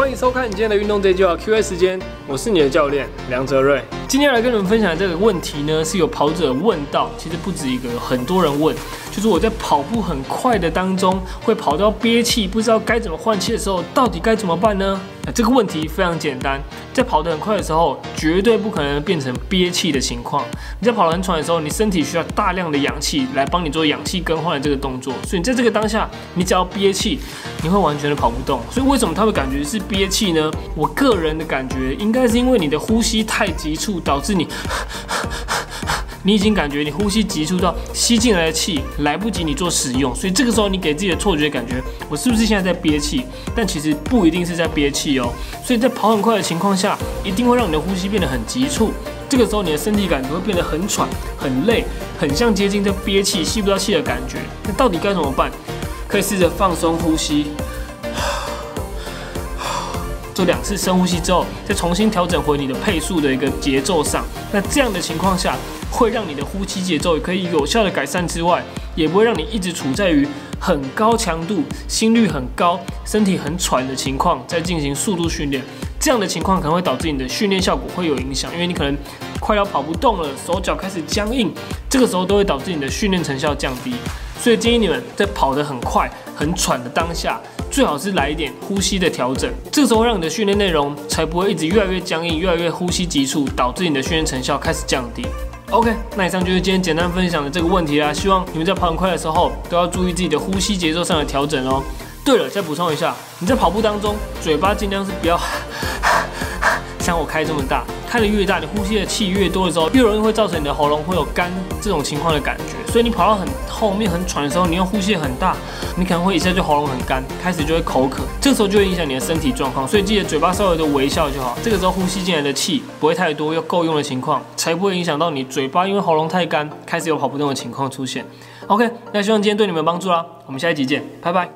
欢迎收看今天的运动 J 就好 Q&A 时间，我是你的教练梁哲瑞。今天来跟你们分享这个问题呢，是有跑者问到，其实不止一个，很多人问，就是我在跑步很快的当中，会跑到憋气，不知道该怎么换气的时候，到底该怎么办呢？这个问题非常简单，在跑得很快的时候，绝对不可能变成憋气的情况。你在跑得很喘的时候，你身体需要大量的氧气来帮你做氧气更换的这个动作，所以你在这个当下，你只要憋气，你会完全的跑不动。所以为什么他会感觉是憋气呢？我个人的感觉应该是因为你的呼吸太急促，导致你已经感觉你呼吸急促到吸进来的气来不及你做使用，所以这个时候你给自己的错觉感觉，我是不是现在在憋气？但其实不一定是在憋气哦。所以在跑很快的情况下，一定会让你的呼吸变得很急促。这个时候你的身体感觉会变得很喘、很累，很像接近在憋气、吸不到气的感觉。那到底该怎么办？可以试着放松呼吸。做2次深呼吸之后，再重新调整回你的配速的一个节奏上。那这样的情况下，会让你的呼吸节奏可以有效的改善之外，也不会让你一直处在于很高强度、心率很高、身体很喘的情况，再进行速度训练。这样的情况可能会导致你的训练效果会有影响，因为你可能快要跑不动了，手脚开始僵硬，这个时候都会导致你的训练成效降低。所以建议你们在跑得很快、很喘的当下，最好是来一点呼吸的调整，这时候让你的训练内容才不会一直越来越僵硬，越来越呼吸急促，导致你的训练成效开始降低。OK， 那以上就是今天简单分享的这个问题啦，希望你们在跑很快的时候都要注意自己的呼吸节奏上的调整哦。对了，再补充一下，你在跑步当中，嘴巴尽量是不要像我开这么大，开得越大，你呼吸的气越多的时候，越容易会造成你的喉咙会有干这种情况的感觉。所以你跑到很后面很喘的时候，你又呼吸很大，你可能会一下就喉咙很干，开始就会口渴，这时候就会影响你的身体状况。所以记得嘴巴稍微的微笑就好，这个时候呼吸进来的气不会太多，又够用的情况，才不会影响到你嘴巴因为喉咙太干，开始有跑不动的情况出现。OK， 那希望今天对你们有帮助啦，我们下一集见，拜拜。